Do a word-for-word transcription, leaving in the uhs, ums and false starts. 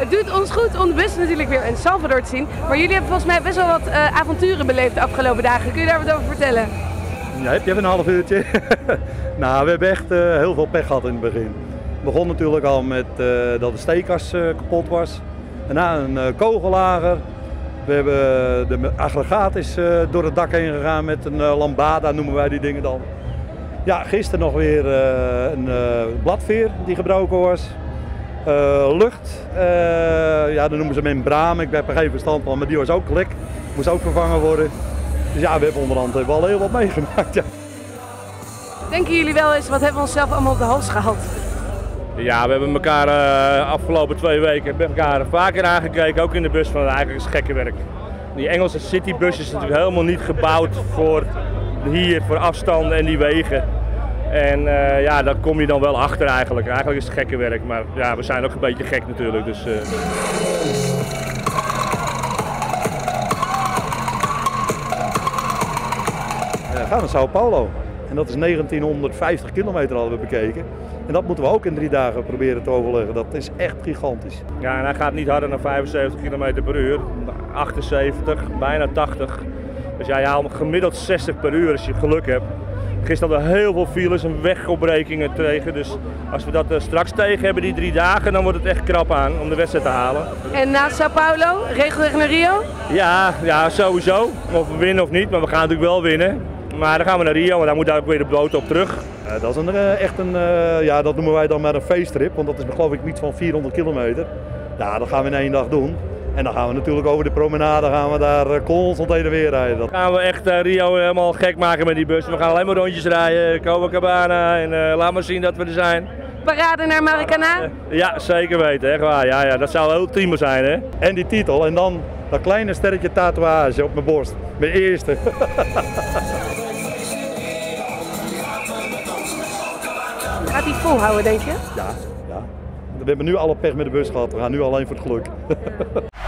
Het doet ons goed om de bus natuurlijk weer in Salvador te zien. Maar jullie hebben volgens mij best wel wat uh, avonturen beleefd de afgelopen dagen. Kun je daar wat over vertellen? Ja, heb je even een half uurtje. Nou, we hebben echt uh, heel veel pech gehad in het begin. Het begon natuurlijk al met uh, dat de steekkas uh, kapot was. Daarna een uh, kogellager. We hebben, uh, de aggregaat is uh, door het dak heen gegaan met een uh, lambada, noemen wij die dingen dan. Ja, gisteren nog weer uh, een uh, bladveer die gebroken was. Uh, lucht, uh, ja, dat noemen ze membraan, ik heb er geen verstand van, maar die was ook lek, moest ook vervangen worden. Dus ja, we hebben onderhand hebben we al heel wat meegemaakt. Ja. Denken jullie wel eens, wat hebben we onszelf allemaal op de hals gehaald? Ja, we hebben elkaar de uh, afgelopen twee weken bij elkaar vaker aangekeken, ook in de bus, van eigenlijk is gekke werk. Die Engelse citybus is natuurlijk helemaal niet gebouwd voor hier, voor afstanden en die wegen. En uh, ja, daar kom je dan wel achter eigenlijk. Eigenlijk is het gekke werk, maar ja, we zijn ook een beetje gek natuurlijk. Dus, uh... We gaan naar Sao Paulo. En dat is negentienhonderdvijftig kilometer hadden we bekeken. En dat moeten we ook in drie dagen proberen te overleggen. Dat is echt gigantisch. Ja, en hij gaat niet harder dan vijfenzeventig kilometer per uur. achtenzeventig, bijna tachtig. Dus ja, je haalt gemiddeld zestig per uur als je geluk hebt. Gisteren hadden we heel veel files en wegopbrekingen tegen, dus als we dat straks tegen hebben, die drie dagen, dan wordt het echt krap aan om de wedstrijd te halen. En naast Sao Paulo, regelrecht naar Rio? Ja, ja, sowieso. Of we winnen of niet, maar we gaan natuurlijk wel winnen. Maar dan gaan we naar Rio en daar moet daar weer de boot op terug. Dat is een, echt een, ja, dat noemen wij dan maar een feesttrip, want dat is geloof ik iets van vierhonderd kilometer. Ja, dat gaan we in één dag doen. En dan gaan we natuurlijk over de promenade, gaan we daar constant heen en weer rijden. Dan gaan we echt uh, Rio helemaal gek maken met die bus. We gaan alleen maar rondjes rijden, Copacabana en uh, laat maar zien dat we er zijn. Parade naar Maracanã? Ja, zeker weten, echt waar. Ja, ja, dat zou heel ultieme zijn, hè. En die titel en dan dat kleine sterretje tatoeage op mijn borst. Mijn eerste. Gaat die volhouden, denk je? Ja, ja. We hebben nu alle pech met de bus gehad, we gaan nu alleen voor het geluk.